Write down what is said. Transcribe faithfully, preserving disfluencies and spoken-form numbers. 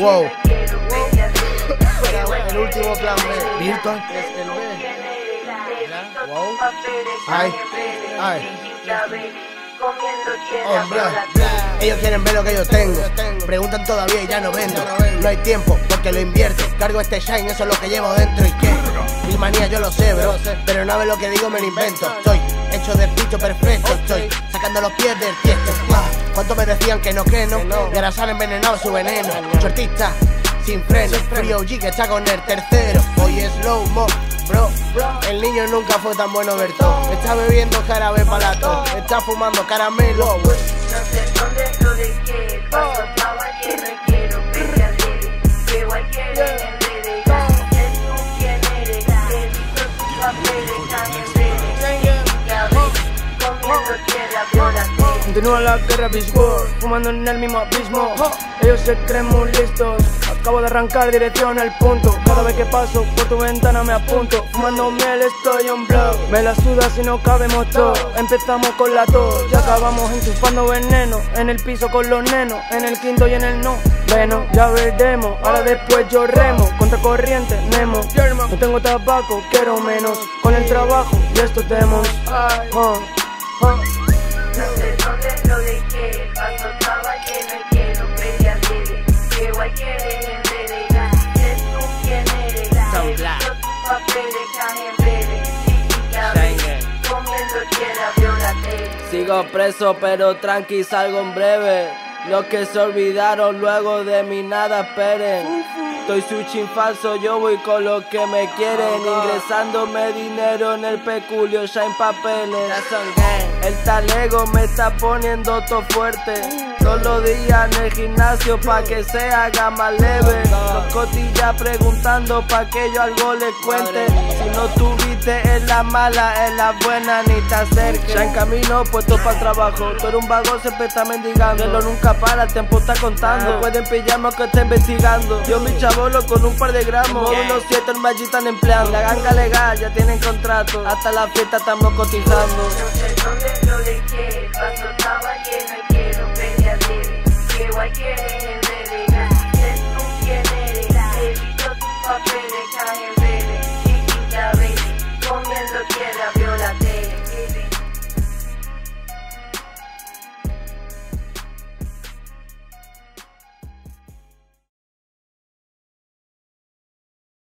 Wow. El último plan B. Virtual es el B. Wow. Ay, ay. Hombre, ellos quieren ver lo que yo tengo. Preguntan todavía y ya no vendo. No hay tiempo porque lo invierto. Cargo este shine, eso es lo que llevo dentro. ¿Y qué? Mil manías yo lo sé, bro. Pero no ve lo que digo, me lo invento. Estoy hecho de bicho perfecto. Estoy sacando los pies del tiesto. ¿Cuánto me decían que no, que no? Y ahora salen envenenados su veneno. Mucho artista sin freno. Free O G que está con el tercero. Hoy es slow mo. Bro, el niño nunca fue tan bueno, Bertó. Está bebiendo jarabe palato, está fumando caramelo. No sé dónde lo dejé, paso estaba lleno y quiero verte a ti. Llevo ayer en redes, es tú quien eres. He visto tus papeles tan en redes. Ya ves, comiendo tierra por aquí. Continúa la guerra, Beast War, fumando en el mismo abismo. Ellos se creen muy listos. Acabo de arrancar dirección al punto. Cada vez que paso por tu ventana me apunto. Fumando miel estoy en blog. Me la suda si no cabemos todos. Empezamos con la tos y acabamos enchufando veneno. En el piso con los nenos, en el quinto y en el no. Bueno, ya veremos, ahora después yo remo. Contra corriente, Nemo. No tengo tabaco, quiero menos. Con el trabajo y estos demos. No sé dónde lo dejé. Paso estaba lleno y quiero verte a ti. Llevo ayer en realidad, es tú quien eres. He visto tus papeles tan en breve. Ya ves, comiendo tierra, violate. Sigo preso pero tranqui, salgo en breve. Los que se olvidaron luego de mí nada esperen. Soy su chin falso, yo voy con los que me quieren. Ingresándome dinero en el peculio, ya en papeles. El talego me está poniendo todo fuerte. Todos los días en el gimnasio pa' que se haga más leve. Los cotillas preguntando pa' que yo algo les cuente. Si no tuviste en la mala, en la buena ni te acerques. Ya en camino, puesto pa' el trabajo. Tú eres un vagón, siempre está mendigando. Lo nunca para, el tiempo está contando. No pueden pillarme que está investigando. Yo mi chavo con un par de gramos, yeah. Unos siete en Maggi están empleando. La ganga legal ya tienen contrato. Hasta la fiesta estamos cotizando. No sé dónde lo dejé, paso estaba lleno y quiero verte a ti. Llevo ayer en el